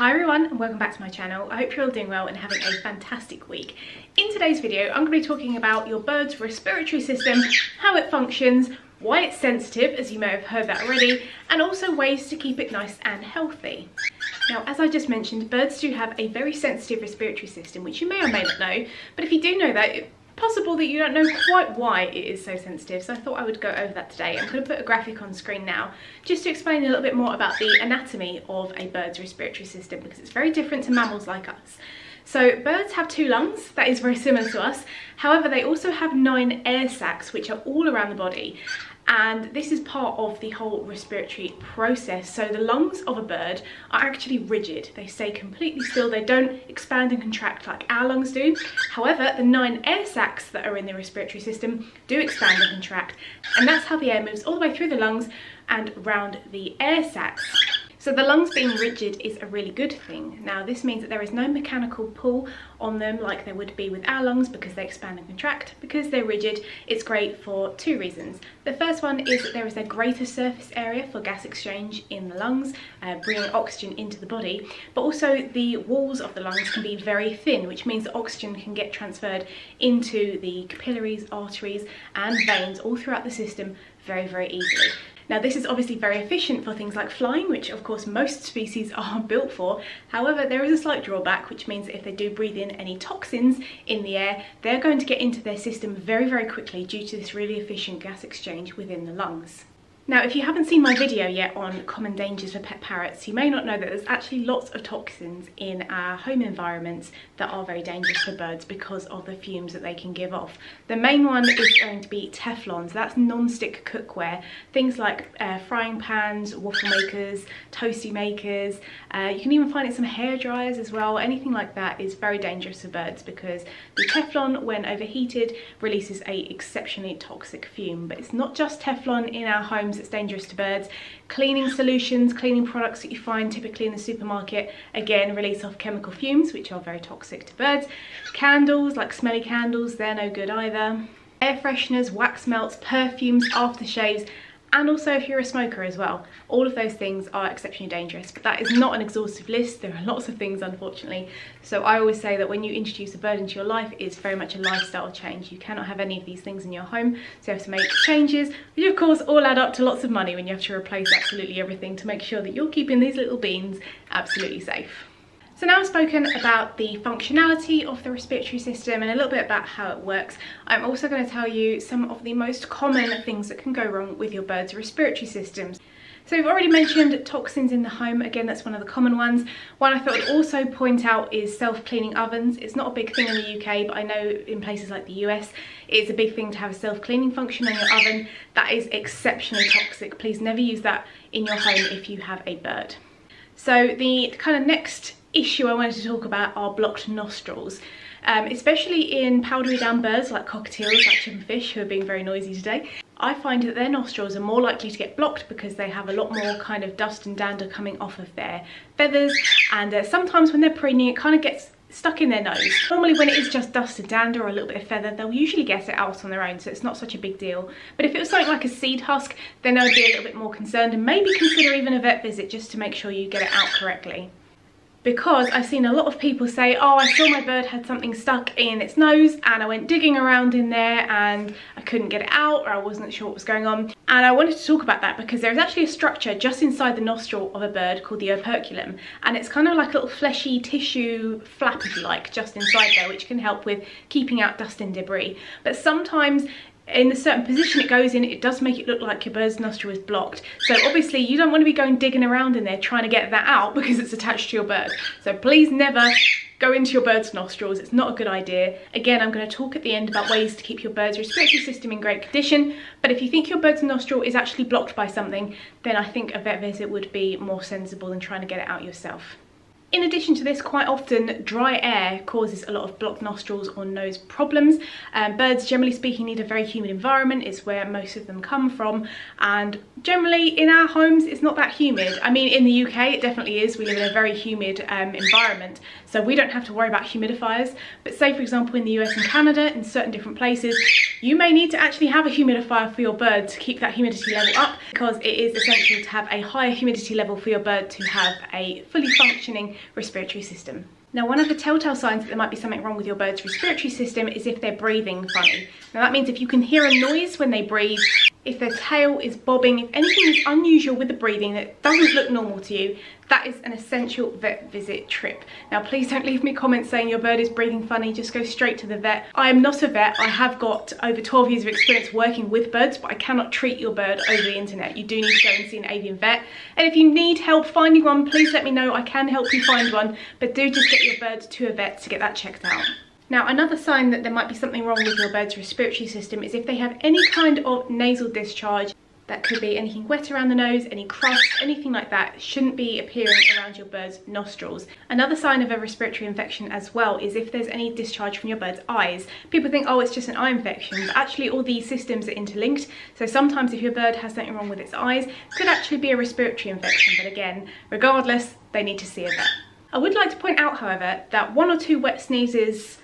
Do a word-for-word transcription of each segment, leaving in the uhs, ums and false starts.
Hi everyone and welcome back to my channel. I hope you're all doing well and having a fantastic week. In today's video I'm going to be talking about your bird's respiratory system, how it functions, why it's sensitive, as you may have heard that already, and also ways to keep it nice and healthy. Now, as I just mentioned, birds do have a very sensitive respiratory system, which you may or may not know, but if you do know that, it's possible that you don't know quite why it is so sensitive, so I thought I would go over that today. I'm going to put a graphic on screen now just to explain a little bit more about the anatomy of a bird's respiratory system, because it's very different to mammals like us. So birds have two lungs, that is very similar to us, however they also have nine air sacs which are all around the body, and this is part of the whole respiratory process. So the lungs of a bird are actually rigid, they stay completely still, they don't expand and contract like our lungs do. However, the nine air sacs that are in the respiratory system do expand and contract, and that's how the air moves all the way through the lungs and round the air sacs. So the lungs being rigid is a really good thing. Now this means that there is no mechanical pull on them like there would be with our lungs, because they expand and contract. Because they're rigid, it's great for two reasons. The first one is that there is a greater surface area for gas exchange in the lungs, uh, bringing oxygen into the body, but also the walls of the lungs can be very thin, which means that oxygen can get transferred into the capillaries, arteries and veins all throughout the system very, very easily. Now this is obviously very efficient for things like flying, which of course most species are built for. However, there is a slight drawback, which means that if they do breathe in any toxins in the air, they're going to get into their system very, very quickly due to this really efficient gas exchange within the lungs. Now, if you haven't seen my video yet on common dangers for pet parrots, you may not know that there's actually lots of toxins in our home environments that are very dangerous for birds because of the fumes that they can give off. The main one is going to be Teflon, so that's non-stick cookware. Things like uh, frying pans, waffle makers, toasty makers, uh, you can even find it in some hair dryers as well. Anything like that is very dangerous for birds because the Teflon, when overheated, releases a exceptionally toxic fume. But it's not just Teflon in our homes that's dangerous to birds. Cleaning solutions, cleaning products that you find typically in the supermarket, again release off chemical fumes which are very toxic to birds. Candles, like smelly candles, they're no good either. Air fresheners, wax melts, perfumes, aftershaves, and also if you're a smoker as well. All of those things are exceptionally dangerous, but that is not an exhaustive list. There are lots of things, unfortunately. So I always say that when you introduce a bird into your life, it's very much a lifestyle change. You cannot have any of these things in your home, so you have to make changes, which of course all add up to lots of money when you have to replace absolutely everything to make sure that you're keeping these little beings absolutely safe. So now I've spoken about the functionality of the respiratory system and a little bit about how it works. I'm also going to tell you some of the most common things that can go wrong with your bird's respiratory systems. So we've already mentioned toxins in the home, again that's one of the common ones. One I thought I'd also point out is self-cleaning ovens. It's not a big thing in the U K, but I know in places like the U S it's a big thing to have a self-cleaning function on your oven. That is exceptionally toxic. Please never use that in your home if you have a bird. So the kind of next issue I wanted to talk about are blocked nostrils, um, especially in powdery down birds like cockatiels, like Chip and Fish, who are being very noisy today. I find that their nostrils are more likely to get blocked because they have a lot more kind of dust and dander coming off of their feathers, and uh, sometimes when they're preening it kind of gets stuck in their nose. Normally when it is just dust and dander or a little bit of feather, they'll usually get it out on their own, so it's not such a big deal. But if it was something like a seed husk, then I would be a little bit more concerned and maybe consider even a vet visit just to make sure you get it out correctly. Because I've seen a lot of people say, oh, I saw my bird had something stuck in its nose and I went digging around in there and I couldn't get it out, or I wasn't sure what was going on. And I wanted to talk about that because there is actually a structure just inside the nostril of a bird called the operculum, and it's kind of like a little fleshy tissue flap, if you like, just inside there, which can help with keeping out dust and debris. But sometimes in a certain position it goes in, it does make it look like your bird's nostril is blocked. So obviously you don't want to be going digging around in there trying to get that out because it's attached to your bird. So please never go into your bird's nostrils, it's not a good idea. Again, I'm going to talk at the end about ways to keep your bird's respiratory system in great condition, but if you think your bird's nostril is actually blocked by something, then I think a vet visit would be more sensible than trying to get it out yourself. In addition to this, quite often dry air causes a lot of blocked nostrils or nose problems. Um, birds, generally speaking, need a very humid environment. It's where most of them come from, and generally in our homes it's not that humid. I mean, in the U K it definitely is. We live in a very humid um, environment, so we don't have to worry about humidifiers. But say for example in the U S and Canada, in certain different places, you may need to actually have a humidifier for your bird to keep that humidity level up, because it is essential to have a higher humidity level for your bird to have a fully functioning respiratory system. Now, one of the telltale signs that there might be something wrong with your bird's respiratory system is if they're breathing funny. Now, that means if you can hear a noise when they breathe, if their tail is bobbing, if anything is unusual with the breathing that doesn't look normal to you, that is an essential vet visit trip. Now, please don't leave me comments saying your bird is breathing funny, just go straight to the vet. I am not a vet. I have got over twelve years of experience working with birds, but I cannot treat your bird over the internet. You do need to go and see an avian vet. And if you need help finding one, please let me know. I can help you find one, but do just get your bird to a vet to get that checked out. Now, another sign that there might be something wrong with your bird's respiratory system is if they have any kind of nasal discharge. That could be anything wet around the nose, any crust, anything like that shouldn't be appearing around your bird's nostrils. Another sign of a respiratory infection as well is if there's any discharge from your bird's eyes. People think, oh, it's just an eye infection, but actually all these systems are interlinked. So sometimes if your bird has something wrong with its eyes, it could actually be a respiratory infection. But again, regardless, they need to see a vet. I would like to point out, however, that one or two wet sneezes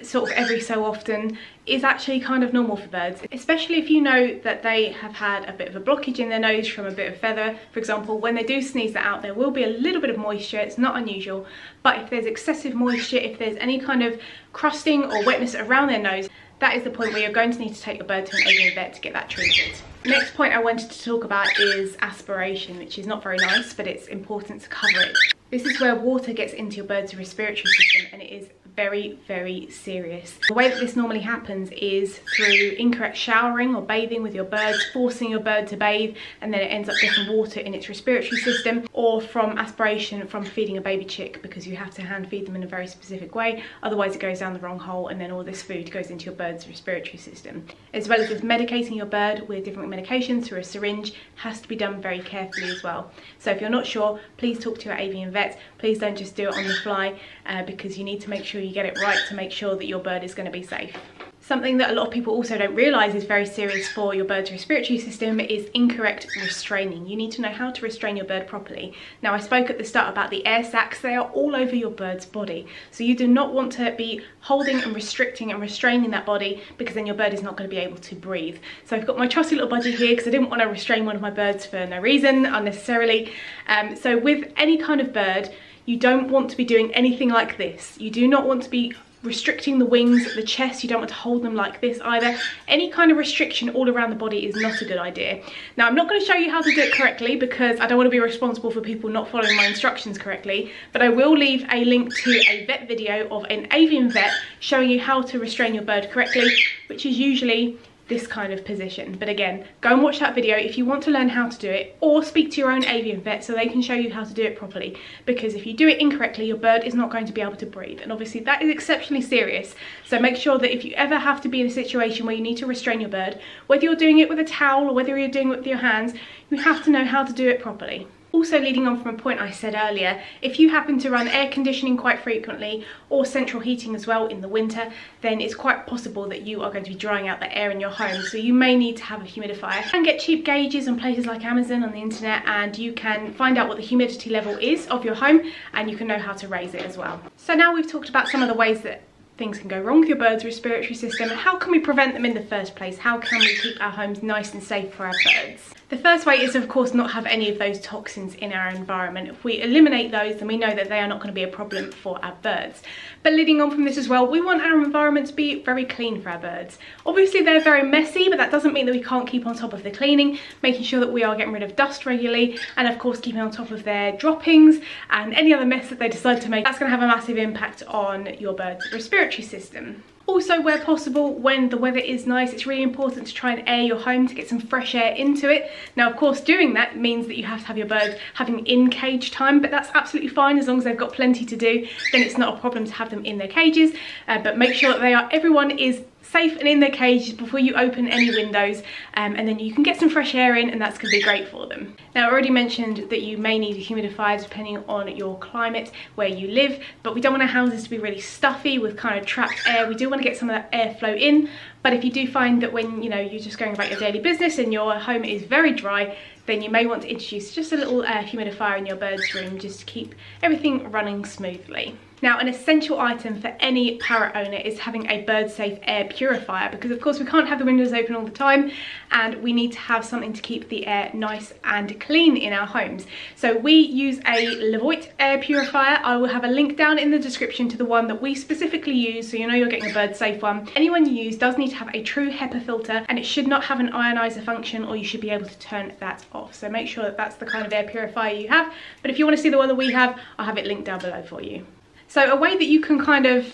sort of every so often is actually kind of normal for birds, especially if you know that they have had a bit of a blockage in their nose from a bit of feather, for example. When they do sneeze that out, there will be a little bit of moisture. It's not unusual, but if there's excessive moisture, if there's any kind of crusting or wetness around their nose, that is the point where you're going to need to take your bird to an avian vet to get that treated. Next point I wanted to talk about is aspiration, which is not very nice, but it's important to cover it. This is where water gets into your bird's respiratory system, and it is very, very serious. The way that this normally happens is through incorrect showering or bathing with your bird, forcing your bird to bathe, and then it ends up getting water in its respiratory system, or from aspiration from feeding a baby chick, because you have to hand feed them in a very specific way, otherwise it goes down the wrong hole and then all this food goes into your bird's respiratory system. As well as with medicating your bird with different medications through a syringe, has to be done very carefully as well. So if you're not sure, please talk to your avian vet. Please don't just do it on the fly, uh, because you need to make sure you get it right to make sure that your bird is going to be safe. Something that a lot of people also don't realise is very serious for your bird's respiratory system is incorrect restraining. You need to know how to restrain your bird properly. Now, I spoke at the start about the air sacs. They are all over your bird's body. So you do not want to be holding and restricting and restraining that body, because then your bird is not going to be able to breathe. So I've got my trusty little budgie here because I didn't want to restrain one of my birds for no reason, unnecessarily. Um, so with any kind of bird, you don't want to be doing anything like this. You do not want to be restricting the wings, the chest. You don't want to hold them like this either. Any kind of restriction all around the body is not a good idea. Now, I'm not going to show you how to do it correctly because I don't want to be responsible for people not following my instructions correctly, but I will leave a link to a vet video of an avian vet showing you how to restrain your bird correctly, which is usually this kind of position. But again, go and watch that video if you want to learn how to do it, or speak to your own avian vet so they can show you how to do it properly, because if you do it incorrectly, your bird is not going to be able to breathe, and obviously that is exceptionally serious. So make sure that if you ever have to be in a situation where you need to restrain your bird, whether you're doing it with a towel or whether you're doing it with your hands, you have to know how to do it properly. Also, leading on from a point I said earlier, if you happen to run air conditioning quite frequently, or central heating as well in the winter, then it's quite possible that you are going to be drying out the air in your home, so you may need to have a humidifier. You can get cheap gauges on places like Amazon on the internet, and you can find out what the humidity level is of your home, and you can know how to raise it as well. So now we've talked about some of the ways that things can go wrong with your bird's respiratory system. How can we prevent them in the first place? How can we keep our homes nice and safe for our birds? The first way is, of course, not have any of those toxins in our environment. If we eliminate those, then we know that they are not going to be a problem for our birds. But leading on from this as well, we want our environment to be very clean for our birds. Obviously, they're very messy, but that doesn't mean that we can't keep on top of the cleaning, making sure that we are getting rid of dust regularly, and of course keeping on top of their droppings and any other mess that they decide to make. That's going to have a massive impact on your bird's respiratory system. Also, where possible, when the weather is nice, it's really important to try and air your home to get some fresh air into it. Now, of course, doing that means that you have to have your bird having in cage time, but that's absolutely fine as long as they've got plenty to do. Then it's not a problem to have them in their cages, uh, but make sure that they are, everyone is safe and in their cages before you open any windows, um, and then you can get some fresh air in, and that's going to be great for them. Now, I already mentioned that you may need a humidifier depending on your climate where you live, but we don't want our houses to be really stuffy with kind of trapped air. We do want to get some of that airflow in, but if you do find that when you know you're just going about your daily business and your home is very dry, then you may want to introduce just a little air humidifier in your bird's room just to keep everything running smoothly. Now, an essential item for any parrot owner is having a bird-safe air purifier, because of course we can't have the windows open all the time and we need to have something to keep the air nice and clean in our homes. So we use a Levoit air purifier. I will have a link down in the description to the one that we specifically use, so you know you're getting a bird-safe one. Anyone you use does need to have a true HEPA filter, and it should not have an ionizer function, or you should be able to turn that off. So make sure that that's the kind of air purifier you have. But if you want to see the one that we have, I'll have it linked down below for you. So a way that you can kind of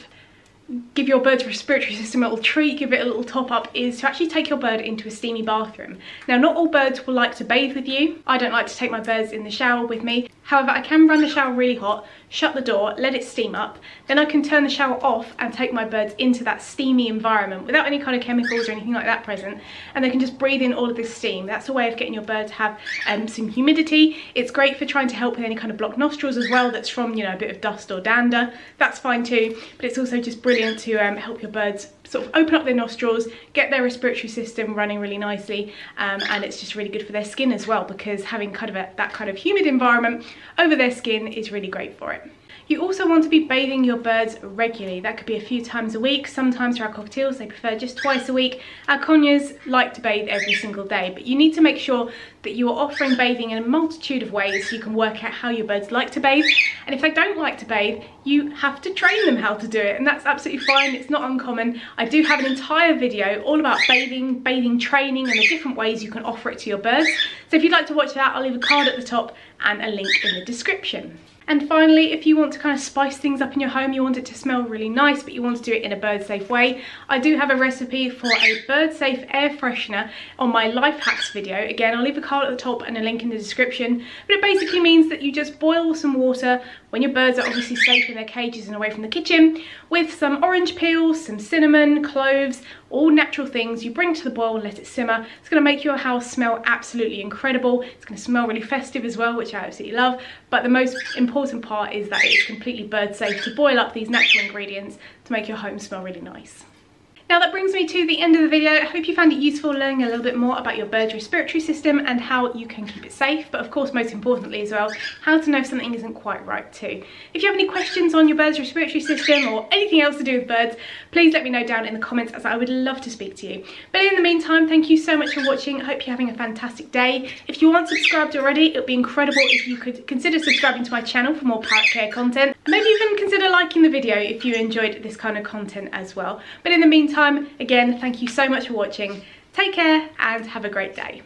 give your bird's respiratory system a little treat, give it a little top up, is to actually take your bird into a steamy bathroom. Now, not all birds will like to bathe with you. I don't like to take my birds in the shower with me. However, I can run the shower really hot, shut the door, let it steam up, then I can turn the shower off and take my birds into that steamy environment without any kind of chemicals or anything like that present, and they can just breathe in all of this steam. That's a way of getting your bird to have um, some humidity. It's great for trying to help with any kind of blocked nostrils as well that's from, you know, a bit of dust or dander. That's fine too, but it's also just brilliant to um, help your birds sort of open up their nostrils, get their respiratory system running really nicely, um, and it's just really good for their skin as well, because having kind of a, that kind of humid environment over their skin is really great for it. You also want to be bathing your birds regularly. That could be a few times a week. Sometimes for our cockatiels, they prefer just twice a week. Our conures like to bathe every single day, but you need to make sure that you are offering bathing in a multitude of ways so you can work out how your birds like to bathe. And if they don't like to bathe, you have to train them how to do it, and that's absolutely fine. It's not uncommon. I do have an entire video all about bathing, bathing training, and the different ways you can offer it to your birds. So if you'd like to watch that, I'll leave a card at the top and a link in the description. And finally, if you want to kind of spice things up in your home, you want it to smell really nice, but you want to do it in a bird-safe way, I do have a recipe for a bird-safe air freshener on my life hacks video. Again, I'll leave a card at the top and a link in the description. But it basically means that you just boil some water when your birds are obviously safe in their cages and away from the kitchen with some orange peel, some cinnamon, cloves, all natural things. You bring to the boil and let it simmer. It's going to make your house smell absolutely incredible. It's going to smell really festive as well, which I absolutely love. But the most important part is that it's completely bird safe to boil up these natural ingredients to make your home smell really nice. Now that brings me to the end of the video. I hope you found it useful learning a little bit more about your bird's respiratory system and how you can keep it safe, but of course most importantly as well, how to know if something isn't quite right too. If you have any questions on your bird's respiratory system or anything else to do with birds, please let me know down in the comments, as I would love to speak to you. But in the meantime, thank you so much for watching. I hope you're having a fantastic day. If you aren't subscribed already, it would be incredible if you could consider subscribing to my channel for more parrot care content. And maybe even consider liking the video if you enjoyed this kind of content as well. But in the meantime, again, thank you so much for watching. Take care and have a great day.